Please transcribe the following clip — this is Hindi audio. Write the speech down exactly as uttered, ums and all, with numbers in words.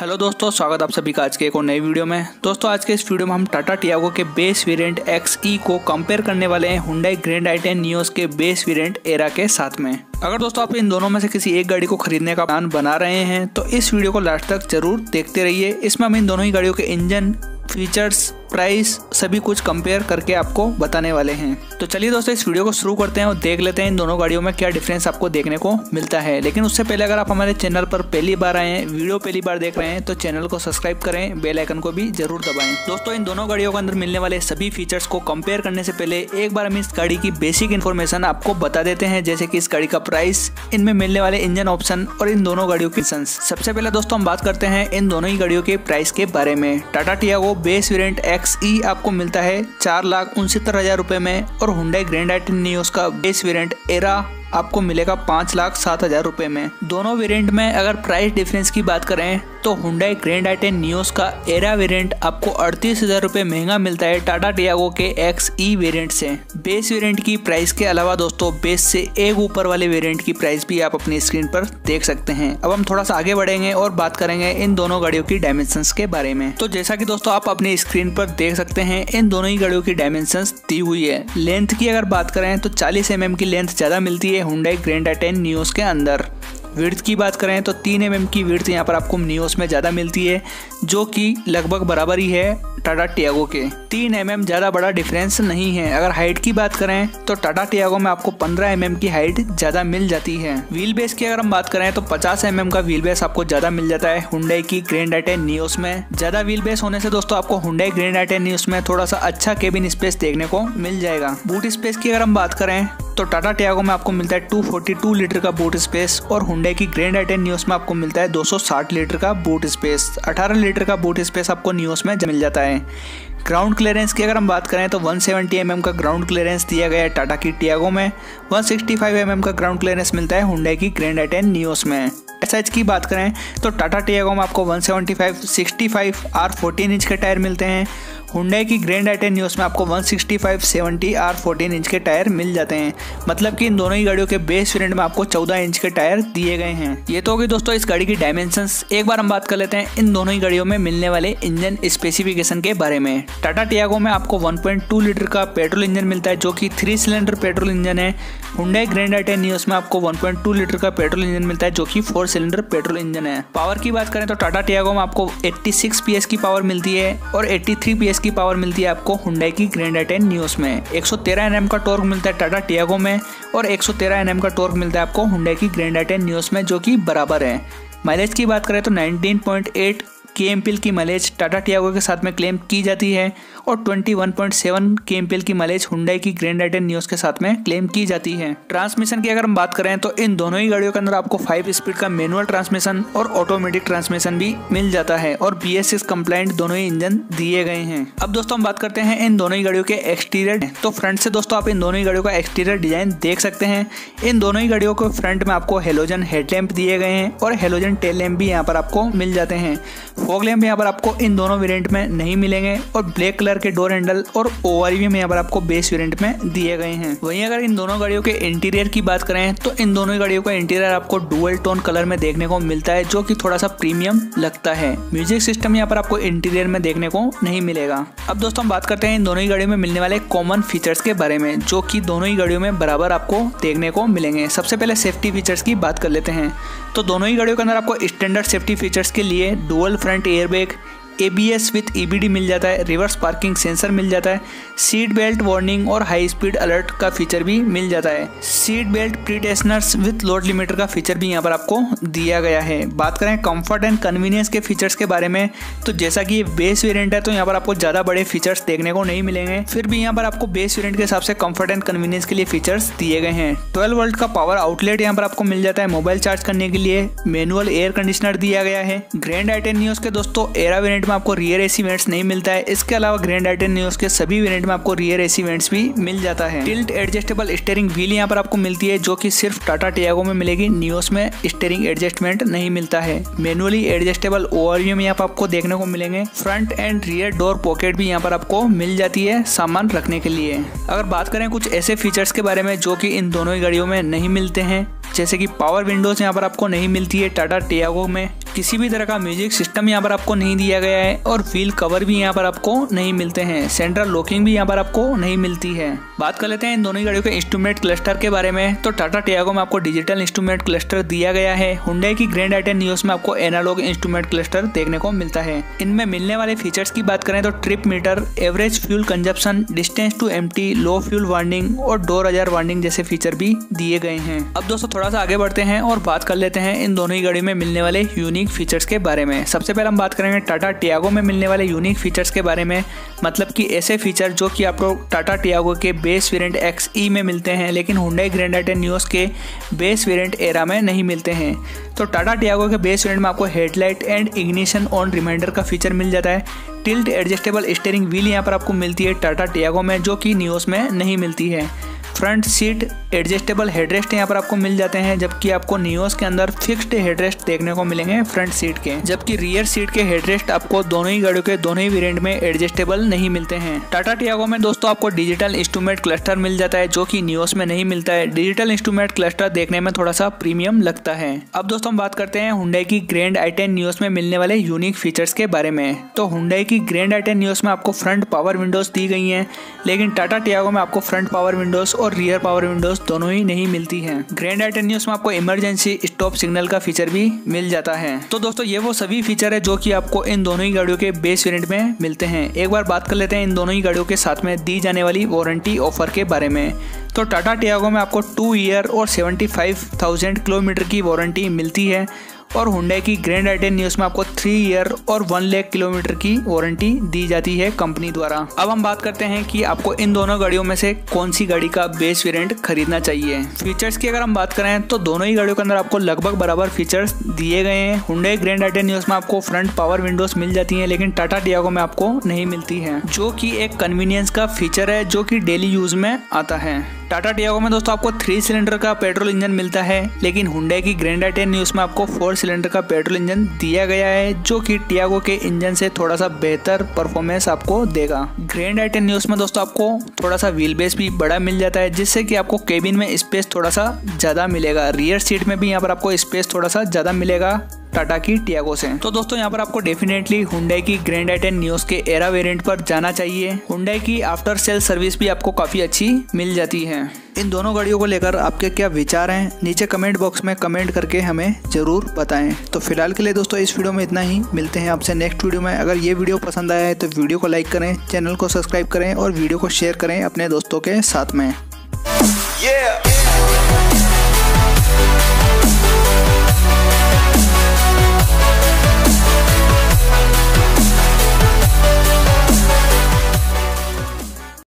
हेलो दोस्तों, स्वागत आप सभी का आज के एक और नई वीडियो में। दोस्तों आज के इस वीडियो में हम टाटा टियागो के बेस वेरिएंट एक्स ई को कंपेयर करने वाले हैं Hyundai Grand i ten Nios के बेस वेरिएंट एरा के साथ में। अगर दोस्तों आप इन दोनों में से किसी एक गाड़ी को खरीदने का प्लान बना रहे हैं तो इस वीडियो को लास्ट तक जरूर देखते रहिए। इसमें हम इन दोनों ही गाड़ियों के इंजन, फीचर्स, प्राइस सभी कुछ कंपेयर करके आपको बताने वाले हैं। तो चलिए दोस्तों इस वीडियो को शुरू करते हैं और देख लेते हैं इन दोनों गाड़ियों में क्या डिफरेंस आपको देखने को मिलता है। लेकिन उससे पहले अगर आप हमारे चैनल पर पहली बार आए हैं, वीडियो पहली बार देख रहे हैं तो चैनल को सब्सक्राइब करें, बेल आइकन को भी जरूर दबाएं। दोस्तों इन दोनों गाड़ियों के अंदर मिलने वाले सभी फीचर्स को कंपेयर करने से पहले एक बार हम इस गाड़ी की बेसिक इन्फॉर्मेशन आपको बता देते हैं, जैसे की इस गाड़ी का प्राइस, इनमें मिलने वाले इंजन ऑप्शन और इन दोनों गाड़ियों के फीचर्स। सबसे पहले दोस्तों हम बात करते हैं इन दोनों ही गाड़ियों के प्राइस के बारे में। Tata Tiago base variant X E आपको मिलता है चार लाख उनसत्तर हजार रुपए में और Hyundai Grand i ten Nios का बेस वेरिएंट एरा आपको मिलेगा पाँच लाख सात हजार रुपए में। दोनों वेरिएंट में अगर प्राइस डिफरेंस की बात करें तो Hyundai Grand i ten Nios का एरा वेरिएंट आपको अड़तीस हजार रुपए महंगा मिलता है टाटा टियागो के एक्स ई वेरिएंट से। बेस वेरिएंट की प्राइस के अलावा दोस्तों बेस से एक ऊपर वाले वेरिएंट की प्राइस भी आप अपनी स्क्रीन पर देख सकते हैं। अब हम थोड़ा सा आगे बढ़ेंगे और बात करेंगे इन दोनों गाड़ियों की डायमेंशन के बारे में। तो जैसा की दोस्तों आप अपनी स्क्रीन पर देख सकते हैं इन दोनों ही गाड़ियों की डायमेंशन दी हुई है। लेंथ की अगर बात करें तो चालीस एम एम की लेंथ ज्यादा मिलती है Hyundai Grand i ten Nios के अंदर। विड्थ की बात करें तो तीन एम एम की विड्थ यहाँ पर आपको नियोस में ज़्यादा मिलती है, जो कि लगभग बराबर ही है टाटा टियागो के। तीन एम एम ज़्यादा बड़ा डिफरेंस नहीं है। अगर हाइट की बात करें तो टाटा टियागो में आपको पंद्रह एम एम की हाइट ज़्यादा मिल जाती है। व्हील बेस की अगर हम बात करें तो पचास एम एम का व्हील बेस आपको ज़्यादा मिल जाता है हुंडई की ग्रैंड आई टेन नियोस में। ज़्यादा व्हील बेस होने से दोस्तों आपको Hyundai Grand i ten Nios में थोड़ा सा अच्छा केबिन स्पेस देखने को मिल जाएगा। बूट स्पेस की अगर हम बात करें तो टाटा टियागो में आपको मिलता है दो सौ बयालीस लीटर का बूट स्पेस और हुंडई की ग्रैंड आई टेन नियोस में आपको मिलता है दो सौ साठ लीटर का बूट स्पेस। अठारह लीटर का बूट स्पेस आपको नियोस में मिल जाता है। ग्राउंड क्लियरेंस की अगर हम बात करें तो एक सौ सत्तर एमएम का ग्राउंड क्लियरेंस दिया गया है टाटा की टियागो में। एक सौ पैंसठ एमएम का ग्राउंड क्लियरेंस मिलता है हुंडई की ग्रैंड आई टेन नियोस में। एसएच की बात करें तो टाटा टियागो में आपको एक सौ पचहत्तर, पैंसठ और चौदह इंच के टायर मिलते हैं। हुंडई की ग्रैंड आई टेन नियोस में आपको एक सौ पैंसठ, सत्तर और चौदह इंच के टायर मिल जाते हैं। मतलब कि इन दोनों ही गाड़ियों के बेस वेरिएंट में आपको चौदह इंच के टायर दिए गए हैं। ये तो होगी दोस्तों इस गाड़ी की डायमेंशंस। एक बार हम बात कर लेते हैं इन दोनों ही गाड़ियों में मिलने वाले इंजन स्पेसिफिकेशन के बारे में। टाटा टियागो में आपको एक पॉइंट दो लीटर का पेट्रोल इंजन मिलता है, जो कि थ्री सिलेंडर पेट्रोल इंजन है। Hyundai Grand i ten Nios में आपको एक पॉइंट दो लीटर का पेट्रोल इंजन मिलता है, जो कि फोर सिलेंडर पेट्रोल इंजन है। पावर की बात करें तो टाटा टियागो में आपको छियासी पीएस की पावर मिलती है और तिरासी पीएस की पावर मिलती है आपको हुंडई की ग्रैंड आई टेन नियोस में। एक सौ तेरह एनएम का टॉर्क मिलता है टाटा टियागो में और एक सौ तेरह एनएम का टॉर्क मिलता है आपको हुंडई की ग्रैंड आई टेन नियोस में, जो कि बराबर है। माइलेज की बात करें तो उन्नीस पॉइंट आठ केएमपीएल की माइलेज टाटा टियागो के साथ में क्लेम की जाती है और इक्कीस पॉइंट सात केएमपीएल की माइलेज हुंडई की ग्रैंड आई टेन नियोस के साथ में क्लेम की जाती है। ट्रांसमिशन की अगर हम बात करें तो इन दोनों ही गाड़ियों के अंदर आपको फाइव स्पीड का मैनुअल ट्रांसमिशन और ऑटोमेटिक ट्रांसमिशन भी मिल जाता है और बी एस सिक्स कंप्लाइंट दोनों ही इंजन दिए गए हैं। अब दोस्तों हम बात करते हैं इन दोनों ही गाड़ियों के एक्सटीरियर। तो फ्रंट से दोस्तों आप इन दोनों ही गाड़ियों का एक्सटीरियर डिजाइन देख सकते हैं। इन दोनों ही गाड़ियों के फ्रंट में आपको हेलोजन हेडलैम्प दिए गए हैं और हेलोजन टेल लैम्प भी यहाँ पर आपको मिल जाते हैं। फॉग लैम्प यहाँ पर आपको इन दोनों वेरिएंट में नहीं मिलेंगे और ब्लैक कलर के डोर हैंडल और ओवरव्यू यहाँ पर आपको बेस वेरिएंट में दिए गए हैं। वहीं अगर इन दोनों गाड़ियों के इंटीरियर की बात करें तो इन दोनों गाड़ियों का इंटीरियर आपको डुअल टोन कलर में देखने को मिलता है, जो कि थोड़ा सा प्रीमियम लगता है। म्यूजिक सिस्टम यहाँ पर आपको इंटीरियर में देखने को नहीं मिलेगा। अब दोस्तों हम बात करते हैं इन दोनों ही गाड़ियों में मिलने वाले कॉमन फीचर्स के बारे में, जो कि दोनों ही गाड़ियों में बराबर आपको देखने को मिलेंगे। सबसे पहले सेफ्टी फीचर्स की बात कर लेते हैं। तो दोनों ही गाड़ियों के अंदर आपको स्टैंडर्ड सेफ्टी फीचर्स के लिए dual front airbag, A B S with E B D मिल जाता है, रिवर्स पार्किंग सेंसर मिल जाता है, सीट बेल्ट वार्निंग और हाई स्पीड अलर्ट का फीचर भी मिल जाता है। Seat belt pretensioners with load limiter का फीचर भी यहाँ पर आपको दिया गया है। बात करें कंफर्ट एंड कन्वीनियंस के फीचर्स के बारे में तो जैसा कि ये बेस वेरिएंट है तो यहाँ पर आपको ज़्यादा बड़े फीचर्स देखने को नहीं मिलेंगे, फिर भी यहाँ पर आपको बेस वेरिएंट के हिसाब से कंफर्ट एंड कन्वीनियंस के लिए फीचर्स दिए गए हैं। ट्वेल्व वोल्ट का पावर आउटलेट यहाँ पर आपको मिल जाता है मोबाइल चार्ज करने के लिए। मैनुअल एयर कंडीशनर दिया गया है। ग्रैंड आई टेन नियोस के दोस्तों एरा वेरिएंट में आपको रियर एसी वेंट्स नहीं मिलता है। इसके अलावा ग्रैंड आई टेन नियोस के सभी वेरिएंट में आपको रियर एसी वेंट्स भी मिल जाता है। टिल्ट एडजस्टेबल स्टीयरिंग व्हील यहाँ पर आपको मिलती है, जो कि सिर्फ टाटा टियागो में मिलेगी। नियोस में स्टीयरिंग एडजस्टमेंट नहीं मिलता है। मैनुअली एडजस्टेबल ओवरव्यू यहाँ पर आपको देखने को मिलेंगे। Front and rear door pocket भी यहाँ पर आपको मिल जाती है सामान रखने के लिए। अगर बात करें कुछ ऐसे फीचर्स के बारे में जो कि इन दोनों ही गाड़ियों में नहीं मिलते हैं, जैसे कि पावर विंडोज यहाँ पर आपको नहीं मिलती है टाटा टियागो में। किसी भी तरह का म्यूजिक सिस्टम यहाँ पर आपको नहीं दिया गया है और व्हील कवर भी यहाँ पर आपको नहीं मिलते हैं। सेंट्रल लॉकिंग भी यहाँ पर आपको नहीं मिलती है। बात कर लेते हैं इन दोनों गाड़ियों के इंस्ट्रूमेंट क्लस्टर के बारे में। तो टाटा टियागो में आपको डिजिटल इंस्ट्रूमेंट क्लस्टर दिया गया है। हुंडई की ग्रैंड आई टेन नियोस में आपको एनालॉग इंस्ट्रूमेंट क्लस्टर देखने को मिलता है। इनमें मिलने वाले फीचर्स की बात करें तो trip meter, average fuel consumption, distance to empty, low fuel warning और डोर अजार वार्निंग जैसे फीचर भी दिए गए हैं। अब दोस्तों थोड़ा सा आगे बढ़ते हैं और बात कर लेते हैं इन दोनों ही गाड़ियों में मिलने वाले यूनिक फीचर्स के बारे में। सबसे पहले हम बात करेंगे टाटा टियागो में मिलने वाले यूनिक फीचर्स के बारे में, मतलब कि ऐसे फीचर जो कि आपको टाटा टियागो के बेस वेरिएंट एक्स ई में मिलते हैं लेकिन Hyundai Grand i ten Nios के बेस वेरिएंट एरा में नहीं मिलते हैं। तो टाटा टियागो के बेस वेरिएंट में आपको headlight and ignition on reminder का फीचर मिल जाता है। टिल्ट एडजस्टेबल स्टीयरिंग व्हील यहाँ पर आपको मिलती है टाटा टियागो में, जो कि नियोस में नहीं मिलती है। फ्रंट सीट एडजस्टेबल हेडरेस्ट यहाँ पर आपको मिल जाते हैं, जबकि आपको नियोस के अंदर फिक्स्ड हेडरेस्ट देखने को मिलेंगे फ्रंट सीट के, जबकि रियर सीट के हेडरेस्ट आपको दोनों ही गाड़ियों के दोनों ही वेरिएंट में एडजस्टेबल नहीं मिलते हैं। टाटा टियागो में दोस्तों आपको डिजिटल इंस्ट्रूमेंट क्लस्टर मिल जाता है, जो कि नियोस में नहीं मिलता है। डिजिटल इंस्ट्रूमेंट क्लस्टर देखने में थोड़ा सा प्रीमियम लगता है। अब दोस्तों हम बात करते हैं हुंडई की ग्रैंड आई टेन नियोस में मिलने वाले यूनिक फीचर्स के बारे में। तो हुंडई की ग्रैंड आई टेन नियोस में आपको फ्रंट पावर विंडोज दी गई है, लेकिन टाटा टियागो में आपको फ्रंट पावर विंडोज और रियर पावर विंडोज दोनों ही नहीं मिलती हैं। ग्रैंड आई टेन नियोस में आपको इमरजेंसी स्टॉप सिग्नल का फीचर भी मिल जाता है। तो दोस्तों ये वो सभी फीचर है जो कि आपको इन दोनों ही गाड़ियों के बेस वेरिएंट में मिलते हैं। एक बार बात कर लेते हैं इन दोनों ही गाड़ियों के साथ में दी जाने वाली वारंटी ऑफर के बारे में। तो टाटा टियागो में आपको टू ईयर और सेवेंटी फाइव थाउजेंड किलोमीटर की वारंटी मिलती है और हुंडई की ग्रैंड आई टेन नियोस में आपको थ्री ईयर और वन लाख किलोमीटर की वारंटी दी जाती है कंपनी द्वारा। अब हम बात करते हैं कि आपको इन दोनों गाड़ियों में से कौन सी गाड़ी का बेस वेरिएंट खरीदना चाहिए। फीचर्स की अगर हम बात करें तो दोनों ही गाड़ियों के अंदर आपको लगभग बराबर फीचर्स दिए गए हैं। Hyundai Grand i ten Nios में आपको फ्रंट पावर विंडोज मिल जाती है, लेकिन टाटा टियागो में आपको नहीं मिलती है, जो की एक कन्वीनियंस का फीचर है जो की डेली यूज में आता है। टाटा टियागो में दोस्तों आपको थ्री सिलेंडर का पेट्रोल इंजन मिलता है, लेकिन हुंडई की ग्रैंड आई टेन नियोस में आपको फोर सिलेंडर का पेट्रोल इंजन दिया गया है, जो कि टियागो के इंजन से थोड़ा सा बेहतर परफॉर्मेंस आपको देगा। ग्रैंड आई टेन नियोस में दोस्तों आपको थोड़ा सा व्हील बेस भी बड़ा मिल जाता है, जिससे कि आपको केबिन में स्पेस थोड़ा सा ज्यादा मिलेगा। रियर सीट में भी यहाँ पर आपको स्पेस थोड़ा सा ज्यादा मिलेगा टाटा की टियागो से। तो दोस्तों यहाँ पर आपको डेफिनेटली हुंडई की ग्रैंड आई टेन नियोस के एरा वेरिएंट पर जाना चाहिए। हुंडई की आफ्टर सेल सर्विस भी आपको काफी अच्छी मिल जाती है। इन दोनों गाड़ियों को लेकर आपके क्या विचार हैं, नीचे कमेंट बॉक्स में कमेंट करके हमें जरूर बताएं। तो फिलहाल के लिए दोस्तों इस वीडियो में इतना ही, मिलते हैं आपसे नेक्स्ट वीडियो में। अगर ये वीडियो पसंद आया है तो वीडियो को लाइक करें, चैनल को सब्सक्राइब करें और वीडियो को शेयर करें अपने दोस्तों के साथ में।